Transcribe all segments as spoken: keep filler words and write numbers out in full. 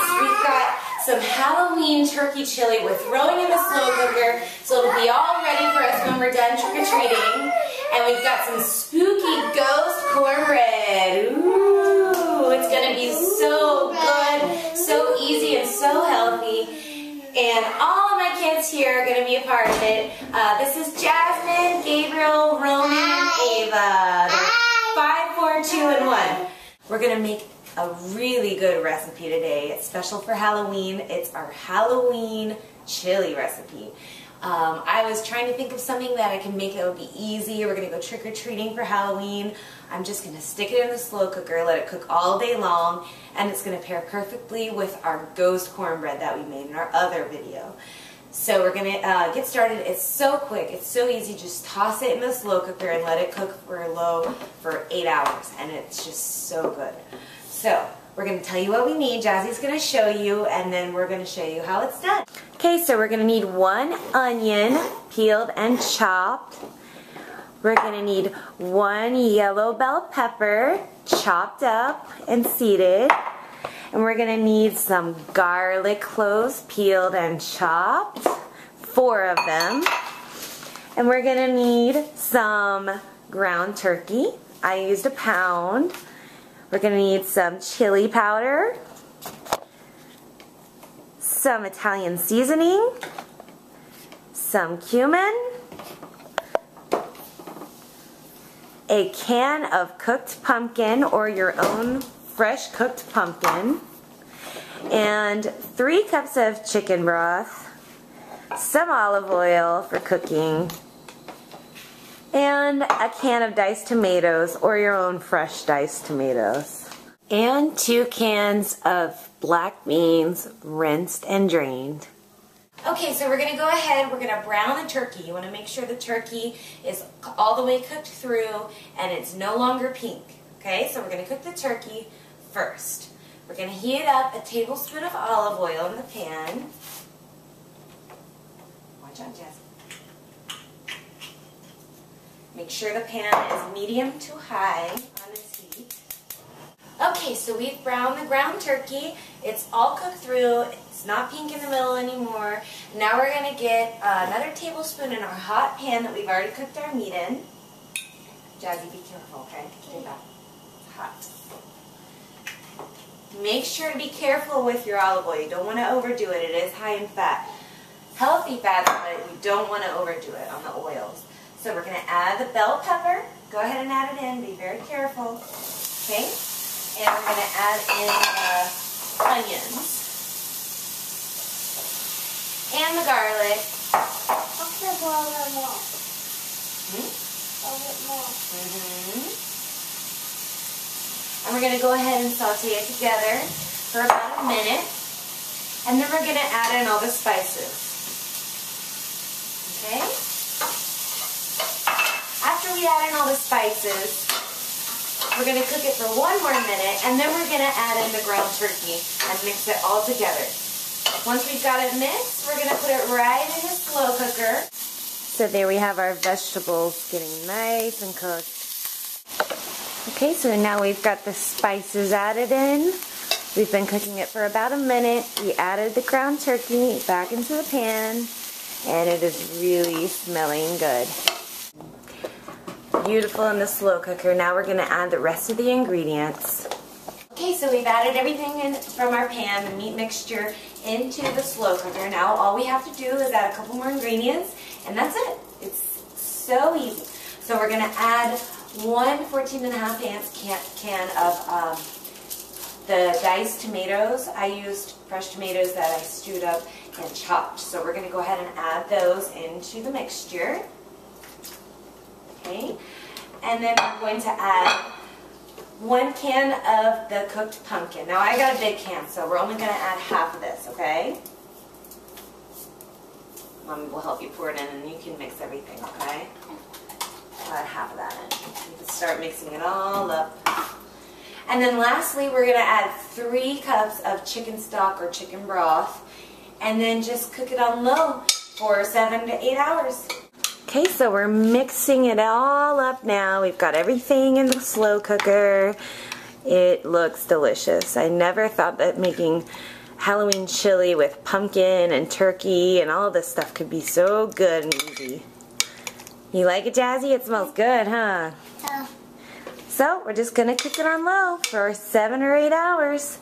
We've got some Halloween turkey chili we're throwing in the slow cooker, so it'll be all ready for us when we're done trick-or-treating. And we've got some spooky ghost cornbread. Ooh, it's gonna be so good, so easy, and so healthy. And all of my kids here are going to be a part of it. Uh, this is Jasmine, Gabriel, Roman, and Ava. They're five, four, two, and one. We're going to make a really good recipe today. It's special for Halloween. It's our Halloween chili recipe. Um, I was trying to think of something that I can make that would be easy. We're going to go trick-or-treating for Halloween. I'm just going to stick it in the slow cooker, let it cook all day long, and it's going to pair perfectly with our ghost cornbread that we made in our other video. So we're going to uh, get started. It's so quick. It's so easy. Just toss it in the slow cooker and let it cook for low for eight hours, and it's just so good. So we're going to tell you what we need. Jazzy's going to show you, and then we're going to show you how it's done. Okay, so we're going to need one onion, peeled and chopped. We're going to need one yellow bell pepper, chopped up and seeded. And we're going to need some garlic cloves, peeled and chopped, four of them. And we're going to need some ground turkey. I used a pound. We're going to need some chili powder, some Italian seasoning, some cumin, a can of cooked pumpkin or your own fresh cooked pumpkin, and three cups of chicken broth, some olive oil for cooking, and a can of diced tomatoes or your own fresh diced tomatoes, and two cans of black beans, rinsed and drained. Okay, so we're going to go ahead, we're going to brown the turkey. You want to make sure the turkey is all the way cooked through and it's no longer pink. Okay, so we're going to cook the turkey first. We're going to heat up a tablespoon of olive oil in the pan. Watch out, Jess. Make sure the pan is medium to high on its heat. Okay, so we've browned the ground turkey. It's all cooked through. It's not pink in the middle anymore. Now we're going to get uh, another tablespoon in our hot pan that we've already cooked our meat in. Jazzy, be careful, okay? It's hot. Make sure to be careful with your olive oil. You don't want to overdo it. It is high in fat. Healthy fat, but you don't want to overdo it on the oils. So we're going to add the bell pepper. Go ahead and add it in. Be very careful. Okay? And we're going to add in the onions. And the garlic. I'll get more. I'll get more. Mm-hmm. And we're going to go ahead and saute it together for about a minute. And then we're going to add in all the spices. Okay? After we add in all the spices, we're going to cook it for one more minute, and then we're going to add in the ground turkey and mix it all together. Once we've got it mixed, we're going to put it right in the slow cooker. So there we have our vegetables getting nice and cooked. Okay, so now we've got the spices added in. We've been cooking it for about a minute. We added the ground turkey back into the pan, and it is really smelling good. Beautiful in the slow cooker. Now we're going to add the rest of the ingredients. Okay, so we've added everything in from our pan, the meat mixture, into the slow cooker. Now all we have to do is add a couple more ingredients, and that's it. It's so easy. So we're going to add one fourteen and a half ounce can, can of um, the diced tomatoes. I used fresh tomatoes that I stewed up and chopped. So we're going to go ahead and add those into the mixture. Okay. And then we're going to add one can of the cooked pumpkin. Now I got a big can, so we're only going to add half of this, okay? Mommy will help you pour it in, and you can mix everything, okay? I'll add half of that in. You can start mixing it all up. And then lastly, we're going to add three cups of chicken stock or chicken broth, and then just cook it on low for seven to eight hours. Okay, so we're mixing it all up now. We've got everything in the slow cooker. It looks delicious. I never thought that making Halloween chili with pumpkin and turkey and all of this stuff could be so good and easy. You like it, Jazzy? It smells good, huh? Yeah. So we're just gonna cook it on low for seven or eight hours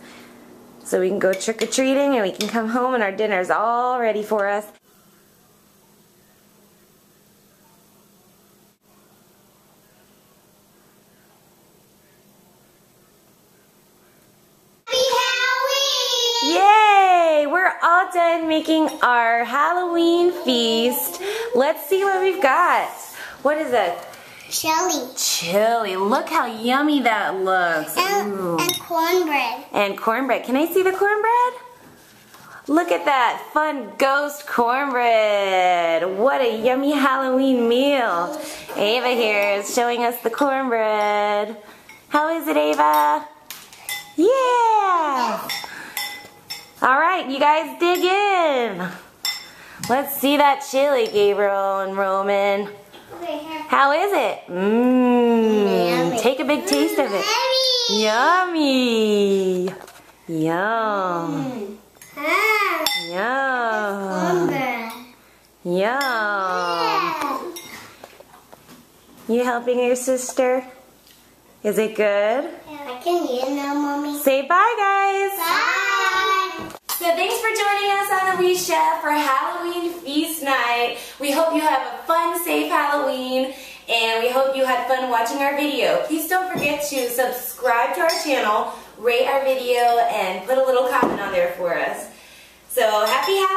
so we can go trick-or-treating and we can come home and our dinner's all ready for us. All done making our Halloween feast. Let's see what we've got. What is it? Chili. Chili. Look how yummy that looks. And, and cornbread. And cornbread. Can I see the cornbread? Look at that fun ghost cornbread. What a yummy Halloween meal. Ava here is showing us the cornbread. How is it, Ava? Yeah! Alright, you guys dig in. Let's see that chili, Gabriel and Roman. How is it? Mmm. Take a big taste of it. Yummy. Yum. Yum. Yum. You helping your sister? Is it good? I can eat it now, Mommy. Say bye, guys. Bye. So thanks for joining us on The Wee Chef for Halloween Feast Night. We hope you have a fun, safe Halloween, and we hope you had fun watching our video. Please don't forget to subscribe to our channel, rate our video, and put a little comment on there for us. So happy Halloween!